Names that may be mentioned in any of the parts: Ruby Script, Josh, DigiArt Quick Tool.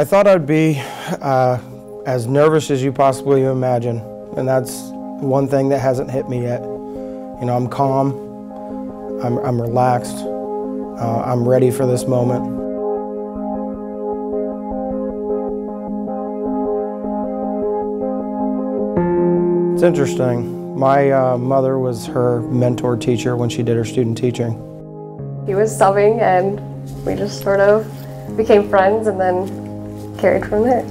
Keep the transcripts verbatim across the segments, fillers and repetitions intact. I thought I'd be uh, as nervous as you possibly imagine, and that's one thing that hasn't hit me yet. You know, I'm calm, I'm, I'm relaxed, uh, I'm ready for this moment. It's interesting. My uh, mother was her mentor teacher when she did her student teaching. He was subbing and we just sort of became friends and then carried from there.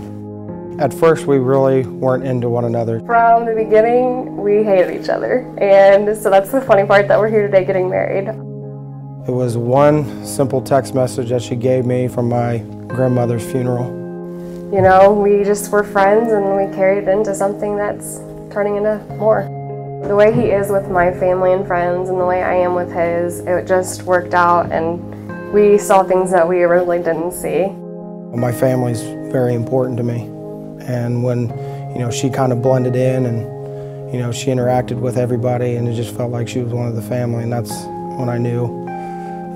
At first, we really weren't into one another. From the beginning, we hated each other. And so that's the funny part that we're here today getting married. It was one simple text message that she gave me from my grandmother's funeral. You know, we just were friends and we carried it into something that's turning into more. The way he is with my family and friends and the way I am with his, it just worked out and we saw things that we originally didn't see. My family's very important to me. And when, you know, she kind of blended in and, you know, she interacted with everybody and it just felt like she was one of the family, and that's when I knew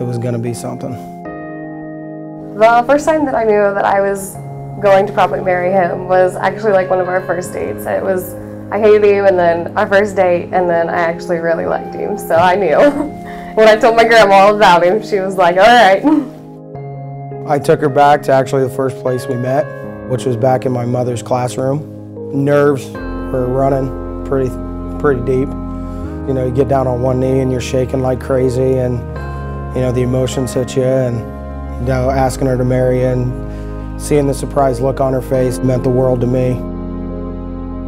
it was going to be something. The first time that I knew that I was going to probably marry him was actually like one of our first dates. It was, I hated him, and then our first date, and then I actually really liked him, so I knew. When I told my grandma about him, she was like, all right. I took her back to actually the first place we met, which was back in my mother's classroom. Nerves were running pretty, pretty deep. You know, you get down on one knee and you're shaking like crazy, and, you know, the emotions hit you, and, you know, asking her to marry you and seeing the surprised look on her face meant the world to me.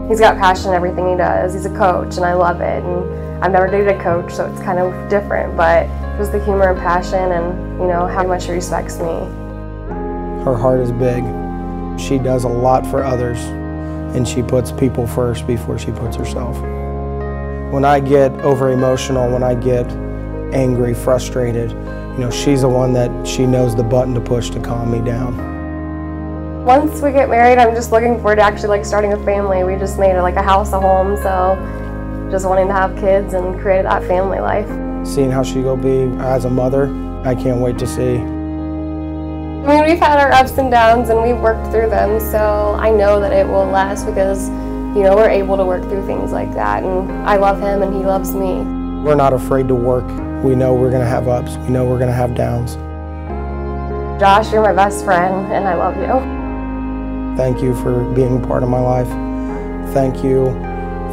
He's got passion in everything he does. He's a coach, and I love it. And I've never dated a coach, so it's kind of different, but just the humor and passion and, you know, how much he respects me. Her heart is big. She does a lot for others, and she puts people first before she puts herself. When I get over-emotional, when I get angry, frustrated, you know, she's the one that she knows the button to push to calm me down. Once we get married, I'm just looking forward to actually like starting a family. We just made like a house, a home, so just wanting to have kids and create that family life. Seeing how she go be as a mother, I can't wait to see. I mean, we've had our ups and downs and we've worked through them, so I know that it will last because, you know, we're able to work through things like that, and I love him and he loves me. We're not afraid to work. We know we're gonna have ups, we know we're gonna have downs. Josh, you're my best friend and I love you. Thank you for being part of my life. Thank you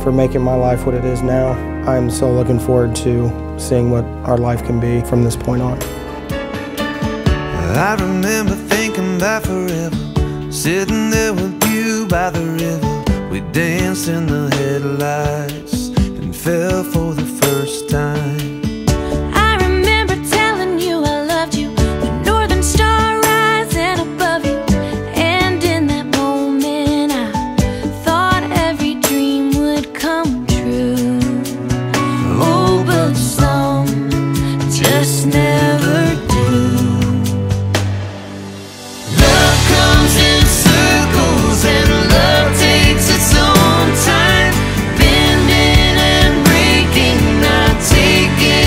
for making my life what it is now. I'm so looking forward to seeing what our life can be from this point on. I remember thinking about forever, sitting there with you by the river. We danced in the headlights and fell for the first time. Taking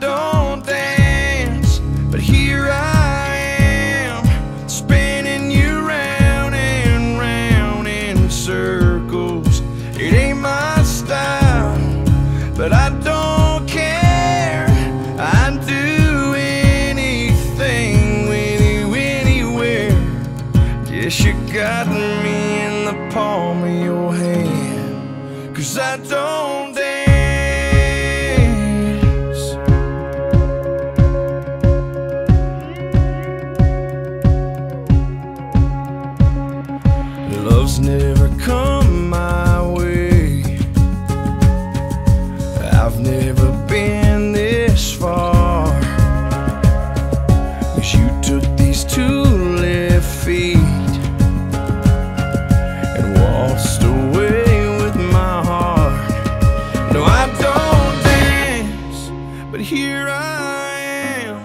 don't dance, but here I am, spinning you round and round in circles. It ain't my style, but I don't care. I'd do anything with you anywhere. Guess you got me in the palm of your hand, 'cause I don't dance. Love's never come my way. I've never been this far, 'cause you took these two left feet and waltzed away with my heart. No, I don't dance, but here I am,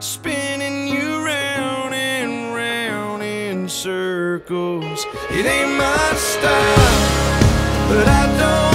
spinning you round and round in circles. It ain't my style, but I don't